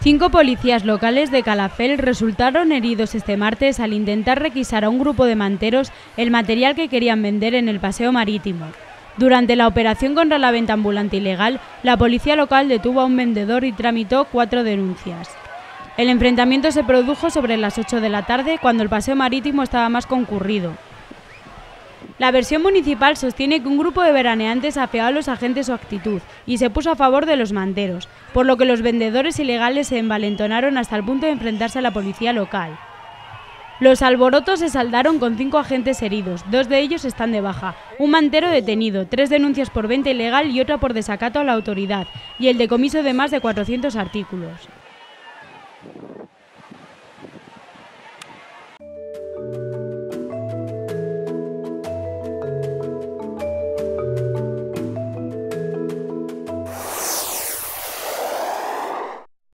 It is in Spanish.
5 policías locales de Calafell resultaron heridos este martes al intentar requisar a un grupo de manteros el material que querían vender en el paseo marítimo. Durante la operación contra la venta ambulante ilegal, la policía local detuvo a un vendedor y tramitó 4 denuncias. El enfrentamiento se produjo sobre las 8 de la tarde, cuando el paseo marítimo estaba más concurrido. La versión municipal sostiene que un grupo de veraneantes afeó a los agentes su actitud y se puso a favor de los manteros, por lo que los vendedores ilegales se envalentonaron hasta el punto de enfrentarse a la policía local. Los alborotos se saldaron con 5 agentes heridos, 2 de ellos están de baja, un mantero detenido, 3 denuncias por venta ilegal y otra por desacato a la autoridad, y el decomiso de más de 400 artículos.